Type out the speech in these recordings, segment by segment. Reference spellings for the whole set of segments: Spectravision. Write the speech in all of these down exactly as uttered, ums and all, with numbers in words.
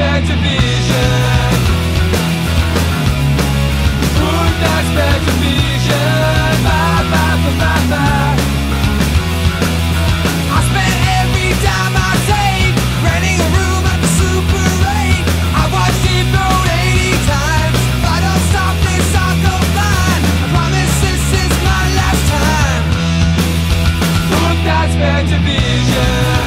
Spectravision. Good night, Spectravision. Bye, bye, bye, bye, bye. I spent every dime I take renting a room at the Super eight. I watched it thrown eighty times. If I don't stop this, I'll go blind. I promise this is my last time. Good night, Spectravision.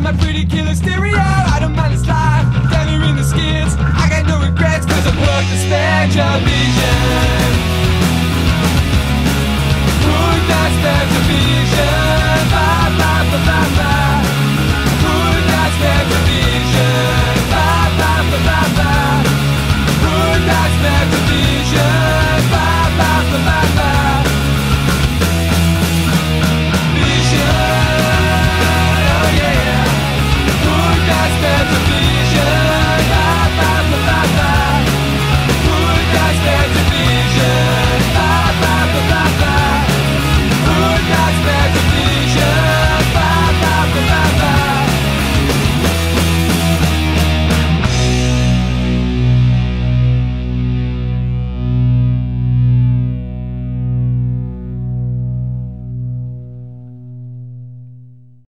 My pretty killer stereo, I don't mind this life down here in the skids. I got no regrets, cause I worked the Spectravision.